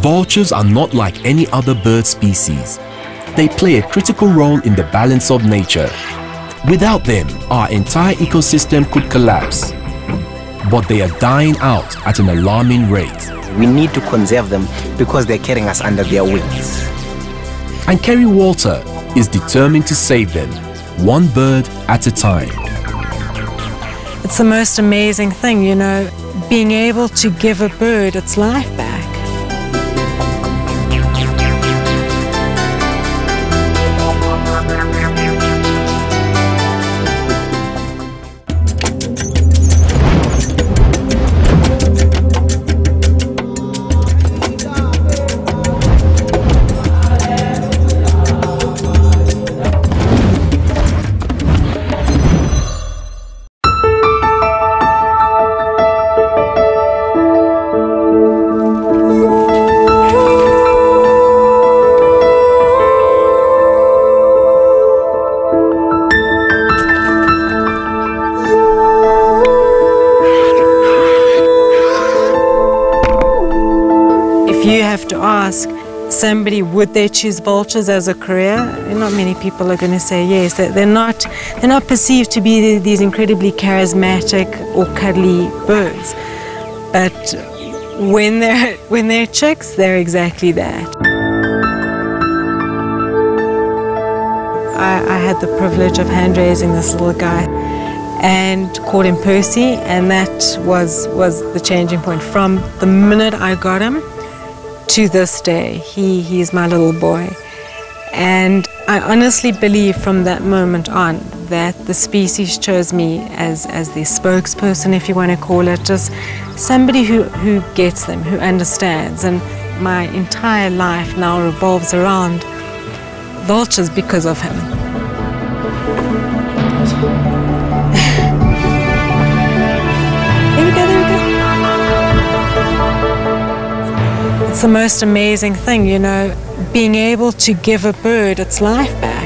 Vultures are not like any other bird species. They play a critical role in the balance of nature. Without them, our entire ecosystem could collapse. But they are dying out at an alarming rate. We need to conserve them because they're carrying us under their wings. And Kerri Walter is determined to save them, one bird at a time. It's the most amazing thing, you know, being able to give a bird its life back. Somebody, would they choose vultures as a career? Not many people are going to say yes. They're not perceived to be these incredibly charismatic or cuddly birds. But when they're chicks, they're exactly that. I had the privilege of hand-raising this little guy and called him Percy, and that was the changing point. From the minute I got him, to this day, he is my little boy. And I honestly believe from that moment on that the species chose me as their spokesperson, if you want to call it, just somebody who gets them, who understands. And my entire life now revolves around vultures because of him. It's the most amazing thing, you know, being able to give a bird its life back.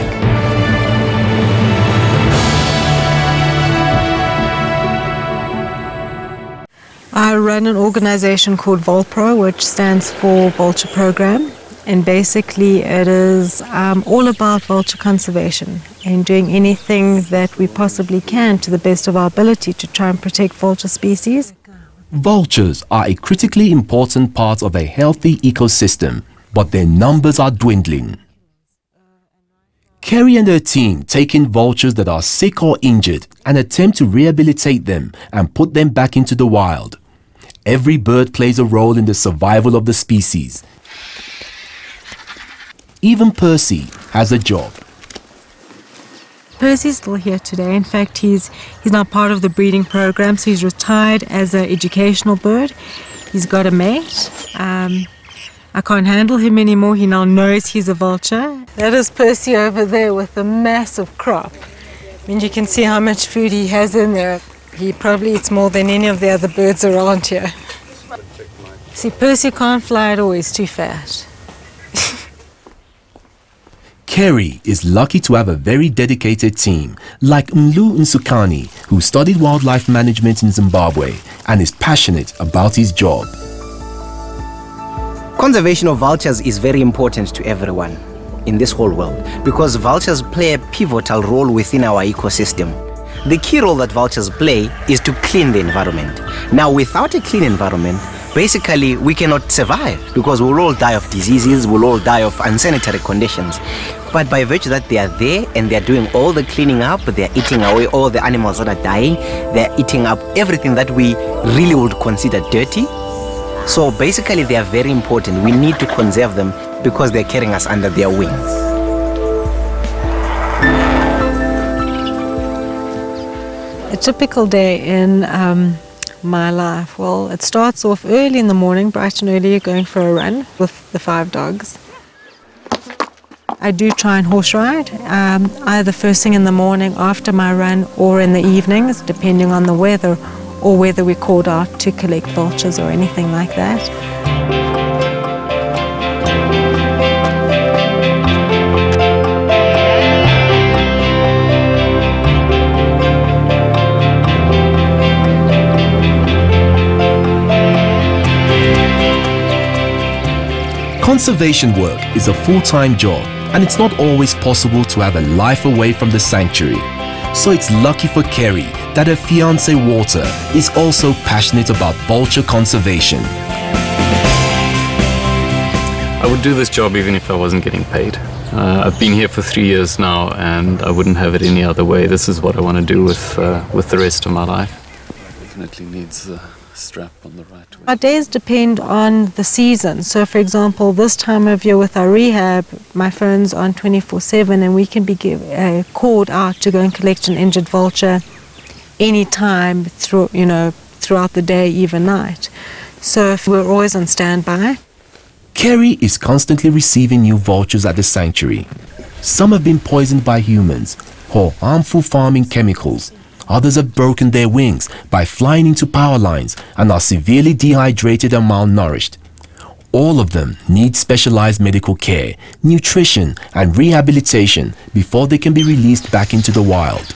I run an organization called VOLPRO, which stands for Vulture Program. And basically it is all about vulture conservation and doing anything that we possibly can to the best of our ability to try and protect vulture species. Vultures are a critically important part of a healthy ecosystem, but their numbers are dwindling. Kerri and her team take in vultures that are sick or injured and attempt to rehabilitate them and put them back into the wild. Every bird plays a role in the survival of the species. Even Percy has a job. Percy's still here today. In fact, he's now part of the breeding program, so he's retired as an educational bird. He's got a mate. I can't handle him anymore. He now knows he's a vulture. That is Percy over there with a massive crop. I mean, you can see how much food he has in there. He probably eats more than any of the other birds around here. See, Percy can't fly at all. He's too fat. Kerri is lucky to have a very dedicated team, like Mlu Nsukani, who studied wildlife management in Zimbabwe and is passionate about his job. Conservation of vultures is very important to everyone in this whole world because vultures play a pivotal role within our ecosystem. The key role that vultures play is to clean the environment. Now, without a clean environment, basically, we cannot survive because we'll all die of diseases, we'll all die of unsanitary conditions. But by virtue that they are there and they are doing all the cleaning up, they are eating away all the animals that are dying, they are eating up everything that we really would consider dirty. So basically, they are very important. We need to conserve them because they're carrying us under their wings. A typical day in my life. Well, it starts off early in the morning, bright and early, going for a run with the 5 dogs. I do try and horse ride, either first thing in the morning after my run or in the evenings, depending on the weather or whether we're called out to collect vultures or anything like that. Conservation work is a full-time job, and it's not always possible to have a life away from the sanctuary. So it's lucky for Kerri that her fiancé Walter is also passionate about vulture conservation. I would do this job even if I wasn't getting paid. I've been here for 3 years now, and I wouldn't have it any other way. This is what I want to do with the rest of my life. Definitely needs a strap on the right way. Our days depend on the season. So, for example, this time of year with our rehab, my phone's on 24/7, and we can be called out to go and collect an injured vulture any time through, you know, throughout the day, even night. So if we're always on standby. Kerri is constantly receiving new vultures at the sanctuary. Some have been poisoned by humans or harmful farming chemicals. Others have broken their wings by flying into power lines and are severely dehydrated and malnourished. All of them need specialized medical care, nutrition and rehabilitation before they can be released back into the wild.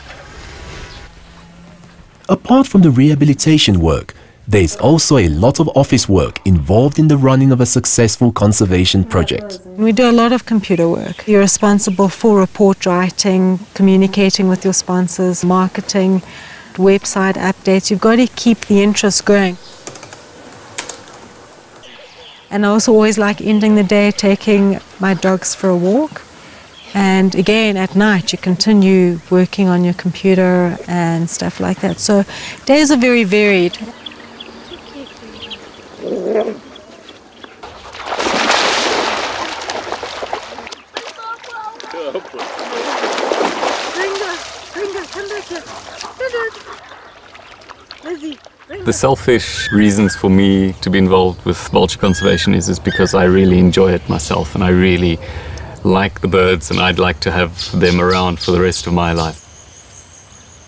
Apart from the rehabilitation work, there is also a lot of office work involved in the running of a successful conservation project. We do a lot of computer work. You're responsible for report writing, communicating with your sponsors, marketing, website updates. You've got to keep the interest going. And I also always like ending the day taking my dogs for a walk. And again, at night, you continue working on your computer and stuff like that. So days are very varied. The selfish reasons for me to be involved with vulture conservation is because I really enjoy it myself, and I really like the birds, and I'd like to have them around for the rest of my life.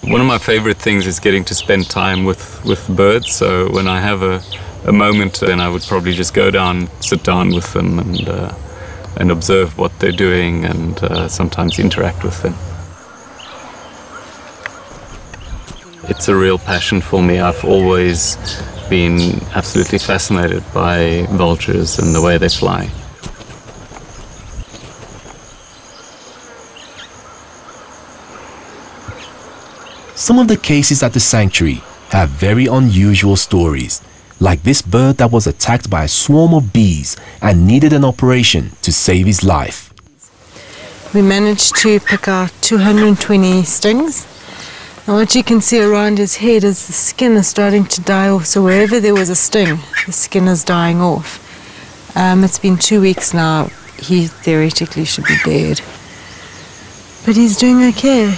One of my favorite things is getting to spend time with birds, so when I have a moment, then I would probably just go down, sit down with them and observe what they're doing, and sometimes interact with them. It's a real passion for me. I've always been absolutely fascinated by vultures and the way they fly. Some of the cases at the sanctuary have very unusual stories, like this bird that was attacked by a swarm of bees and needed an operation to save his life. We managed to pick out 220 stings. And what you can see around his head is the skin is starting to die off. So wherever there was a sting, the skin is dying off. It's been 2 weeks now. He theoretically should be dead. But he's doing okay.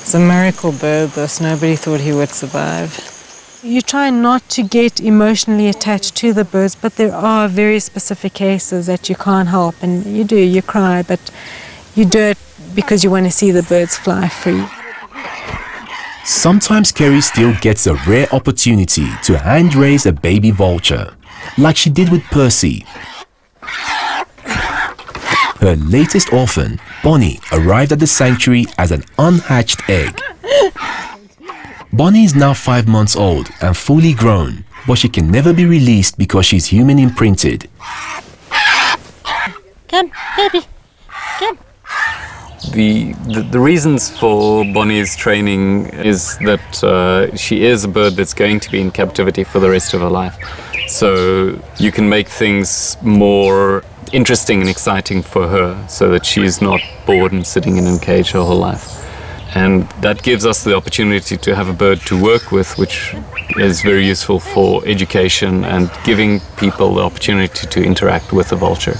It's a miracle bird, this. Nobody thought he would survive. You try not to get emotionally attached to the birds, but there are very specific cases that you can't help, and you do, you cry, but you do it because you want to see the birds fly free. Sometimes Kerri still gets a rare opportunity to hand-raise a baby vulture, like she did with Percy. Her latest orphan, Bonnie, arrived at the sanctuary as an unhatched egg. Bonnie is now 5 months old and fully grown, but she can never be released because she's human imprinted. Come, baby, come. The reasons for Bonnie's training is that she is a bird that's going to be in captivity for the rest of her life. So you can make things more interesting and exciting for her, so that she's not bored and sitting in a cage her whole life. And that gives us the opportunity to have a bird to work with, which is very useful for education and giving people the opportunity to interact with the vulture.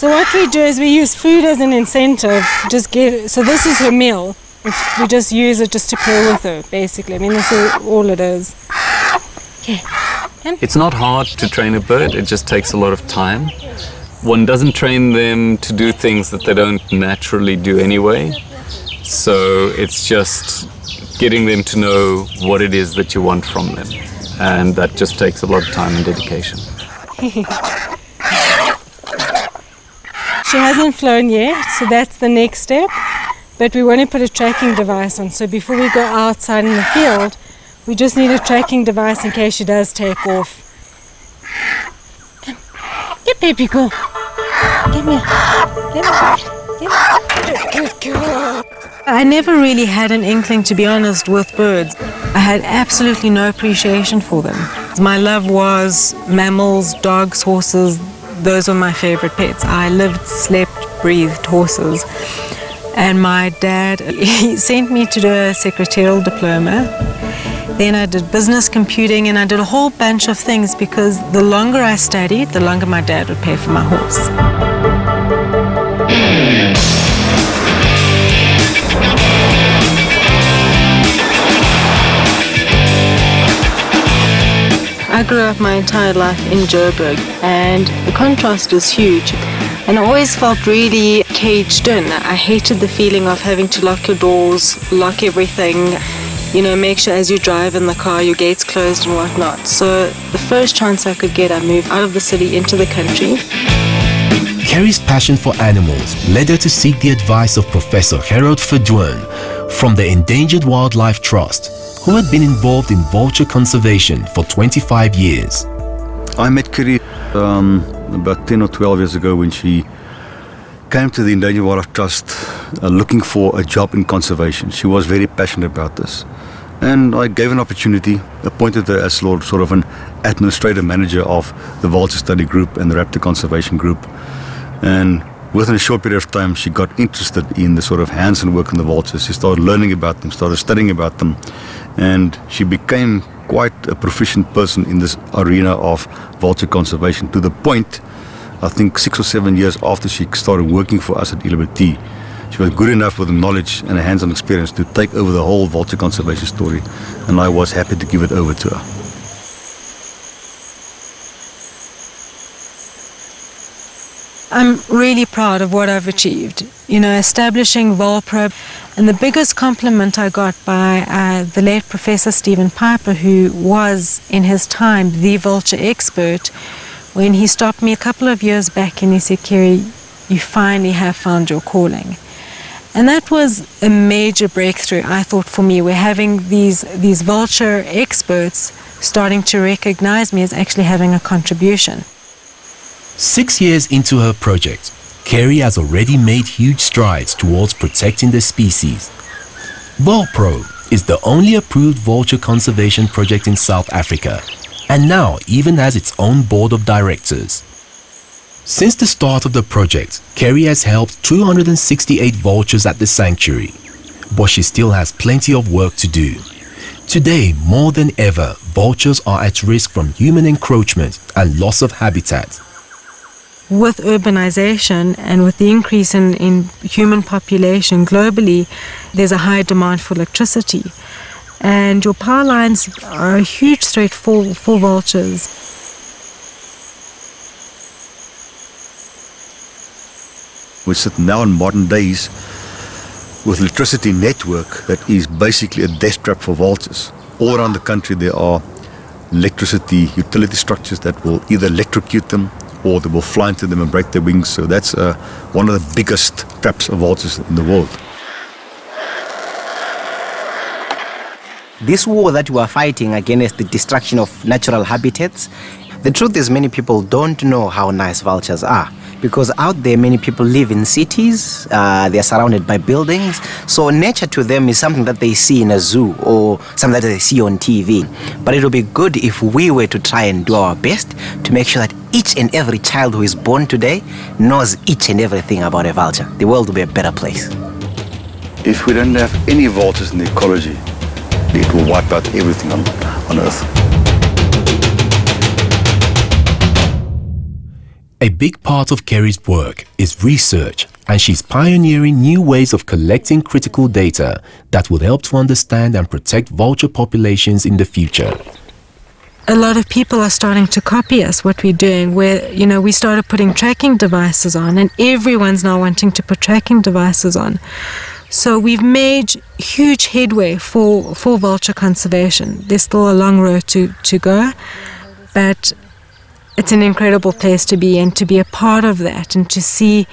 So what we do is we use food as an incentive. So this is her meal. We just use it just to play with her, basically. I mean, that's all it is. Okay. It's not hard to train a bird, it just takes a lot of time. One doesn't train them to do things that they don't naturally do anyway. So it's just getting them to know what it is that you want from them. And that just takes a lot of time and dedication. She hasn't flown yet, so that's the next step. But we want to put a tracking device on, so before we go outside in the field, We just need a tracking device in case she does take off. Get baby girl. Come here. Good girl. I never really had an inkling, to be honest, with birds. I had absolutely no appreciation for them. My love was mammals, dogs, horses. Those were my favorite pets. I lived, slept, breathed horses. And my dad, he sent me to do a secretarial diploma. Then I did business computing and I did a whole bunch of things because the longer I studied, the longer my dad would pay for my horse. I grew up my entire life in Joburg and the contrast was huge. And I always felt really caged in. I hated the feeling of having to lock your doors, lock everything, you know, make sure as you drive in the car your gate's closed and whatnot. So the first chance I could get, I moved out of the city into the country. Kerri's passion for animals led her to seek the advice of Professor Harold Ferdwern from the Endangered Wildlife Trust, who had been involved in vulture conservation for 25 years. I met Kerri about 10 or 12 years ago when she came to the Endangered Wildlife Trust looking for a job in conservation. She was very passionate about this. And I gave an opportunity, appointed her as sort of an administrative manager of the vulture study group and the raptor conservation group. And within a short period of time, she got interested in the sort of hands-on work on the vultures. She started learning about them, started studying about them, and she became quite a proficient person in this arena of vulture conservation, to the point, I think 6 or 7 years after she started working for us at EWT, she was good enough with the knowledge and a hands-on experience to take over the whole vulture conservation story, and I was happy to give it over to her. I'm really proud of what I've achieved, you know, establishing VOLPRO. And the biggest compliment I got by the late Professor Stephen Piper, who was, in his time, the vulture expert, when he stopped me a couple of years back and he said, "Kerri, you finally have found your calling." And that was a major breakthrough, I thought, for me. We're having these vulture experts starting to recognize me as actually having a contribution. 6 years into her project, Kerri has already made huge strides towards protecting the species. VOLPRO is the only approved vulture conservation project in South Africa, and now even has its own board of directors. Since the start of the project, Kerri has helped 268 vultures at the sanctuary, but she still has plenty of work to do. Today, more than ever, vultures are at risk from human encroachment and loss of habitat. With urbanization and with the increase in human population globally, there's a high demand for electricity. And your power lines are a huge threat for vultures. We sit now in modern days with electricity network that is basically a death trap for vultures. All around the country there are electricity utility structures that will either electrocute them or they will fly into them and break their wings. So that's one of the biggest traps of vultures in the world. This war that we are fighting against the destruction of natural habitats, the truth is many people don't know how nice vultures are, because out there many people live in cities, they are surrounded by buildings, so nature to them is something that they see in a zoo or something that they see on TV. But it would be good if we were to try and do our best to make sure that each and every child who is born today knows each and everything about a vulture. The world will be a better place. If we don't have any vultures in the ecology, it will wipe out everything on Earth. A big part of Kerri's work is research, and she's pioneering new ways of collecting critical data that will help to understand and protect vulture populations in the future. A lot of people are starting to copy us, what we're doing, where, you know, we started putting tracking devices on, and everyone's now wanting to put tracking devices on. So we've made huge headway for vulture conservation. There's still a long road to go, but it's an incredible place to be and to be a part of that and to see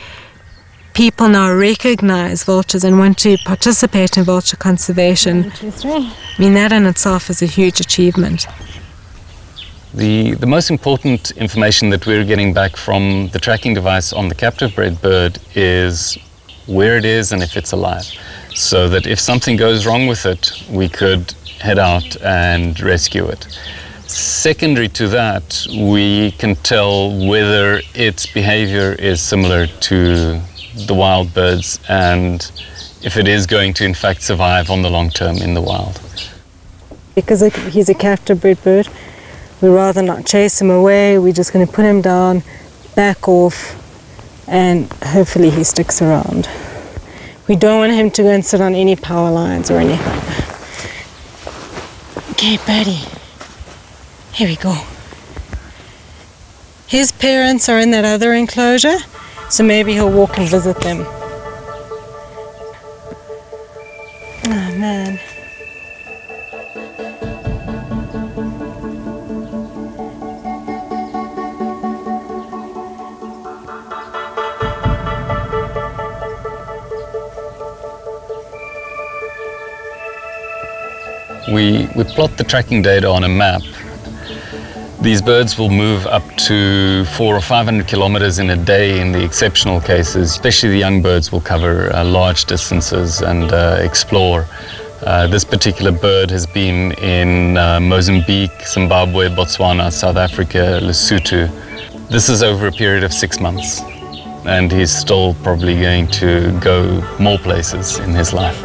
people now recognise vultures and want to participate in vulture conservation. 1, 2, 3. I mean, that in itself is a huge achievement. The most important information that we're getting back from the tracking device on the captive-bred bird is where it is and if it's alive, so that if something goes wrong with it, we could head out and rescue it. Secondary to that, we can tell whether its behavior is similar to the wild birds and if it is going to in fact survive on the long term in the wild. Because he's a captive-bred bird, we'd rather not chase him away. We're just going to put him down, back off, and hopefully he sticks around. We don't want him to go and sit on any power lines or anything. Okay, birdie. Here we go. His parents are in that other enclosure, so maybe he'll walk and visit them. Oh, man. We plot the tracking data on a map. These birds will move up to 400 or 500 kilometers in a day in the exceptional cases. Especially the young birds will cover large distances and explore. This particular bird has been in Mozambique, Zimbabwe, Botswana, South Africa, Lesotho. This is over a period of 6 months, and he's still probably going to go more places in his life.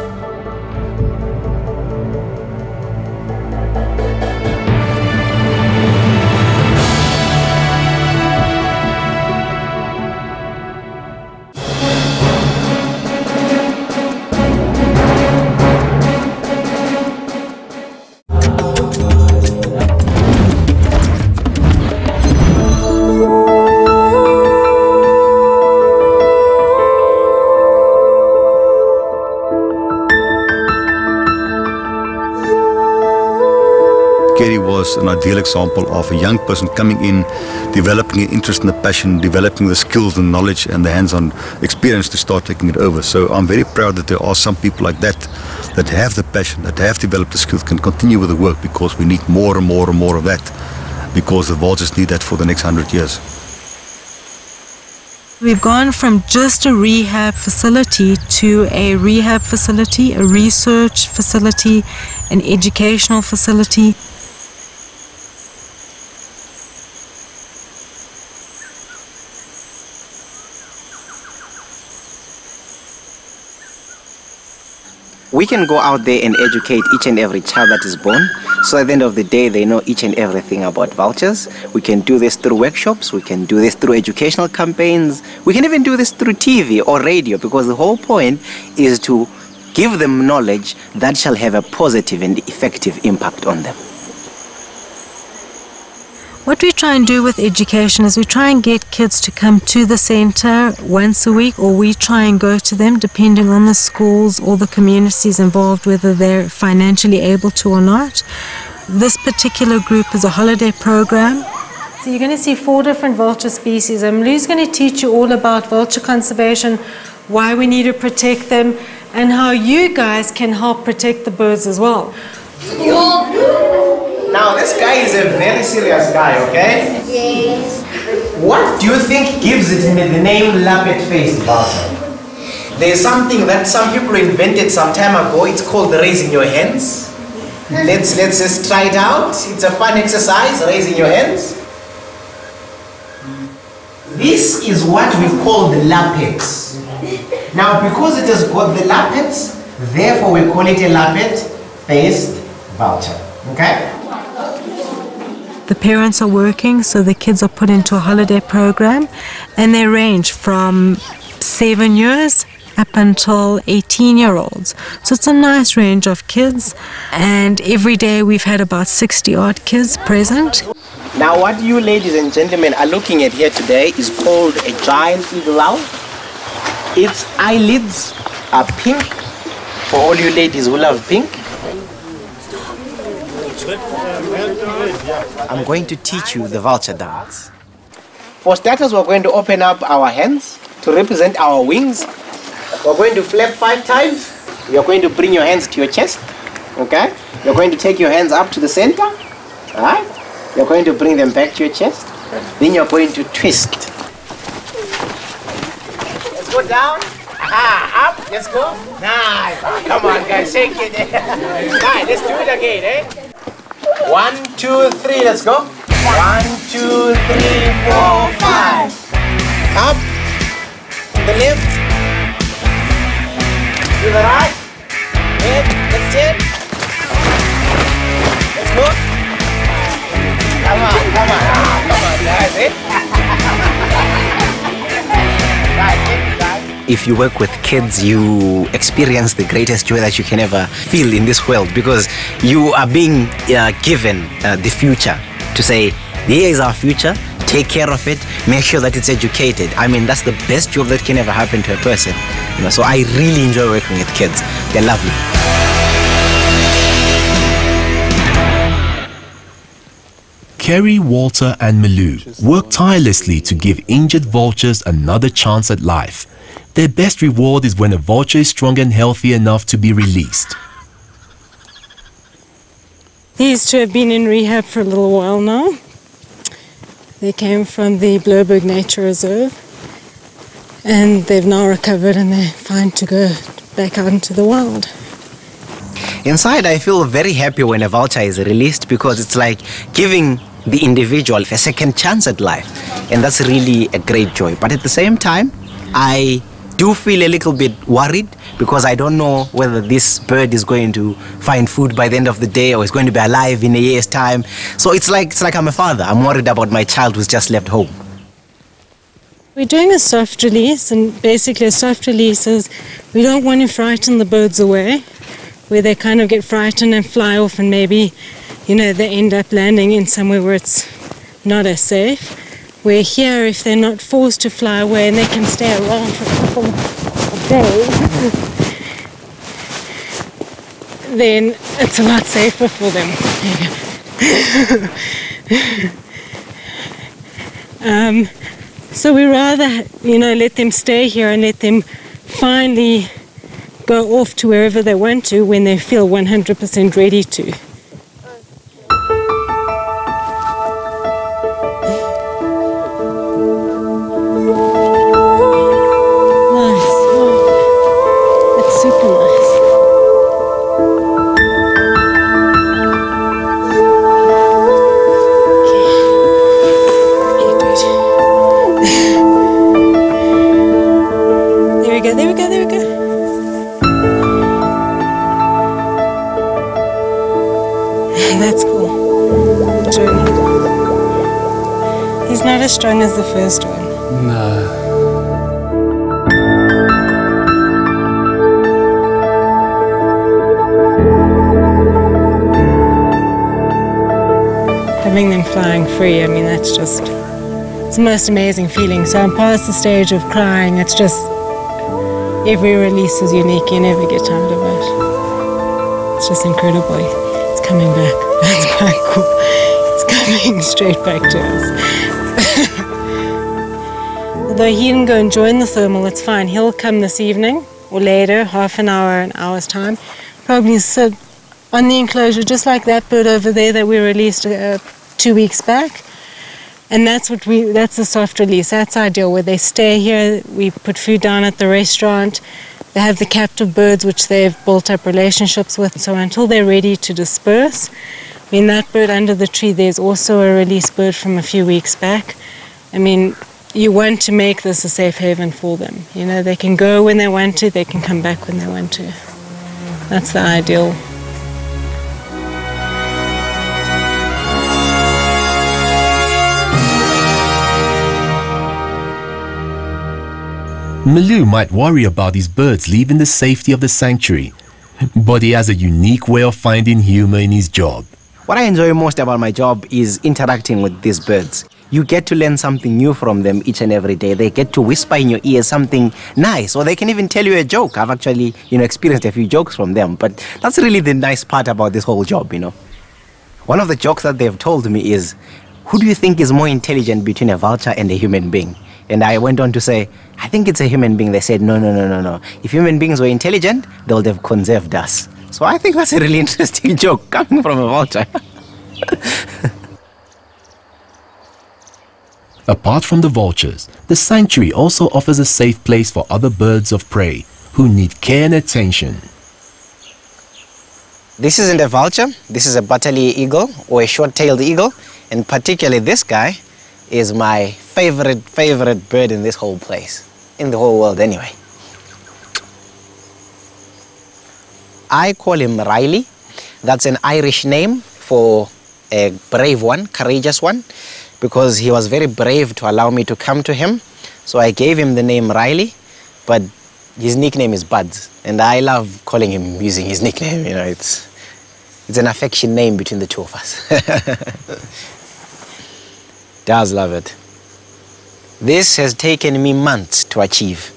Kerri was an ideal example of a young person coming in, developing an interest and a passion, developing the skills and knowledge and the hands-on experience to start taking it over. So I'm very proud that there are some people like that, that have the passion, that have developed the skills, can continue with the work, because we need more and more and more of that, because the vultures need that for the next 100 years. We've gone from just a rehab facility to a rehab facility, a research facility, an educational facility. We can go out there and educate each and every child that is born, so at the end of the day they know each and everything about vultures. We can do this through workshops, we can do this through educational campaigns, we can even do this through TV or radio, because the whole point is to give them knowledge that shall have a positive and effective impact on them. What we try and do with education is we try and get kids to come to the center once a week, or we try and go to them depending on the schools or the communities involved, whether they're financially able to or not. This particular group is a holiday program. So you're going to see 4 different vulture species, and Mlu's going to teach you all about vulture conservation, why we need to protect them, and how you guys can help protect the birds as well. Now, this guy is a very serious guy, okay? Yes. What do you think gives it the name lappet-faced vulture? There's something that some people invented some time ago. It's called raising your hands. Let's just try it out. It's a fun exercise, raising your hands. This is what we call the lappet. Now, because it has got the lappets, therefore we call it a lappet-faced vulture, okay? The parents are working, so the kids are put into a holiday program, and they range from 7 years up until 18-year-olds. So it's a nice range of kids, and every day we've had about 60-odd kids present. Now what you ladies and gentlemen are looking at here today is called a giant eagle owl. Its eyelids are pink, for all you ladies who love pink. I'm going to teach you the vulture dance. For starters, we're going to open up our hands to represent our wings. We're going to flap 5 times. You're going to bring your hands to your chest. Okay? You're going to take your hands up to the center. Alright? You're going to bring them back to your chest. Then you're going to twist. Let's go down. Ah, up. Let's go. Nice. Come on, guys. Shake it. Nice. Let's do it again, eh? 1, 2, 3. Let's go. 1, 2, 3, 4, 5. Up. To the left. To the right. Head. Let's turn. Let's go. Come on. Come on. Come on, guys, eh? Nice, eh? If you work with kids, you experience the greatest joy that you can ever feel in this world, because you are being given the future to say, here is our future, take care of it, make sure that it's educated. I mean, that's the best job that can ever happen to a person. You know, so I really enjoy working with kids. They're lovely. Kerri, Walter and Mlu work tirelessly to give injured vultures another chance at life. Their best reward is when a vulture is strong and healthy enough to be released. They used to have been in rehab for a little while now. They came from the Blouberg Nature Reserve and they've now recovered and they're fine to go back out into the wild. Inside, I feel very happy when a vulture is released, because it's like giving the individual a second chance at life, and that's really a great joy. But at the same time, I do feel a little bit worried, because I don't know whether this bird is going to find food by the end of the day or is going to be alive in a year's time. So it's like I'm a father. I'm worried about my child who's just left home. We're doing a soft release, and basically a soft release is we don't want to frighten the birds away, where they kind of get frightened and fly off and maybe, you know, they end up landing in somewhere where it's not as safe. We're here if they're not forced to fly away and they can stay around for a couple of days, then it's a lot safer for them. So we rather, you know, let them stay here and let them finally go off to wherever they want to when they feel 100% ready to. As strong as the first one. No. Having them flying free, I mean, that's just, it's the most amazing feeling. So I'm past the stage of crying. It's just, every release is unique. You never get tired of it. It's just incredible. It's coming back. That's quite cool. It's coming straight back to us. Although he didn't go and join the thermal, it's fine. He'll come this evening or later, half an hour's time. Probably sit on the enclosure just like that bird over there that we released 2 weeks back. And that's the soft release. That's ideal, where they stay here. We put food down at the restaurant. They have the captive birds, which they've built up relationships with. So until they're ready to disperse, I mean, that bird under the tree, there's also a release bird from a few weeks back. I mean, you want to make this a safe haven for them. You know, they can go when they want to, they can come back when they want to. That's the ideal. Mlu might worry about his birds leaving the safety of the sanctuary, but he has a unique way of finding humor in his job. What I enjoy most about my job is interacting with these birds. You get to learn something new from them each and every day. They get to whisper in your ear something nice, or they can even tell you a joke. I've actually, you know, experienced a few jokes from them, but that's really the nice part about this whole job, you know. One of the jokes that they've told me is, who do you think is more intelligent between a vulture and a human being? And I went on to say, I think it's a human being. They said, no, no, no, no, no. If human beings were intelligent, they would have conserved us. So I think that's a really interesting joke coming from a vulture. Apart from the vultures, the sanctuary also offers a safe place for other birds of prey who need care and attention. This isn't a vulture. This is a bateleur eagle or a short-tailed eagle. And particularly this guy is my favorite bird in this whole place, in the whole world anyway. I call him Riley. That's an Irish name for a brave one, courageous one, because he was very brave to allow me to come to him. So I gave him the name Riley, but his nickname is Buds, and I love calling him using his nickname. You know, it's an affection name between the two of us. Does love it. This has taken me months to achieve.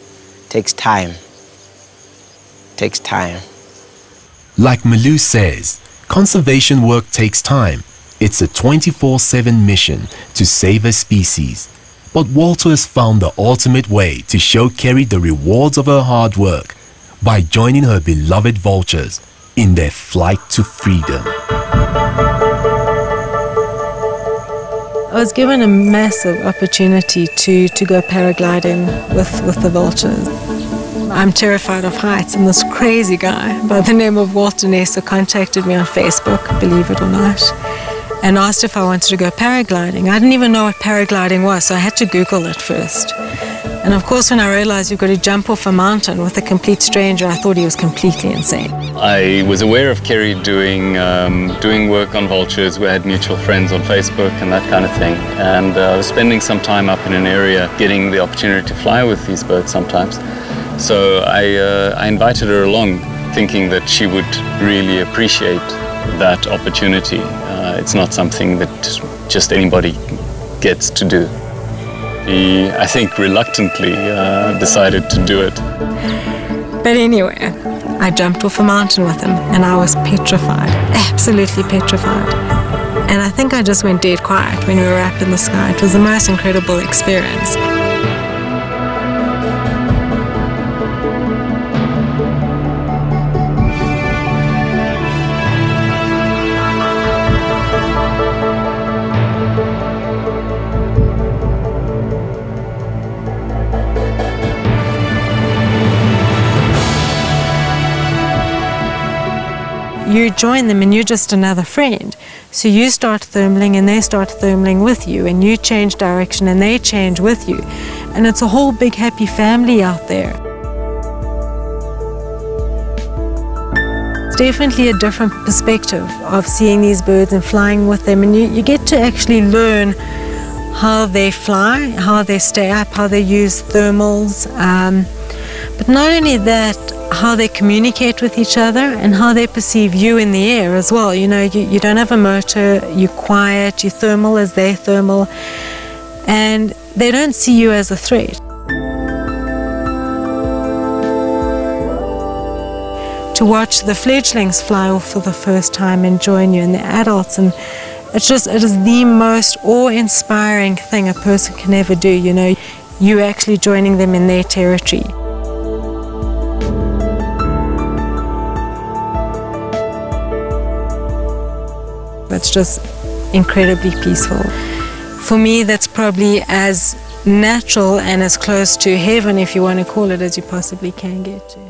Takes time. Takes time. Like Mlu says, conservation work takes time. It's a 24/7 mission to save a species. But Walter has found the ultimate way to show Kerri the rewards of her hard work by joining her beloved vultures in their flight to freedom. I was given a massive opportunity to go paragliding with the vultures. I'm terrified of heights, and this crazy guy by the name of Walter Nessa contacted me on Facebook, believe it or not, and asked if I wanted to go paragliding. I didn't even know what paragliding was, so I had to Google it first. And of course, when I realized you've got to jump off a mountain with a complete stranger, I thought he was completely insane. I was aware of Kerri doing, work on vultures. We had mutual friends on Facebook and that kind of thing. And I was spending some time up in an area getting the opportunity to fly with these birds sometimes. So I invited her along, thinking that she would really appreciate that opportunity. It's not something that just anybody gets to do. He, I think, reluctantly decided to do it. But anyway, I jumped off a mountain with him, and I was petrified, absolutely petrified. And I think I just went dead quiet when we were up in the sky. It was the most incredible experience. You join them and you're just another friend. So you start thermaling and they start thermaling with you, and you change direction and they change with you. And it's a whole big happy family out there. It's definitely a different perspective of seeing these birds and flying with them, and you get to actually learn how they fly, how they stay up, how they use thermals. But not only that, how they communicate with each other and how they perceive you in the air as well. You know, you don't have a motor, you're quiet, you thermal as they thermal, and they don't see you as a threat. To watch the fledglings fly off for the first time and join you and the adults, and it's just, it is the most awe-inspiring thing a person can ever do, you know. You're actually joining them in their territory. It's just incredibly peaceful. For me, that's probably as natural and as close to heaven, if you want to call it, as you possibly can get to.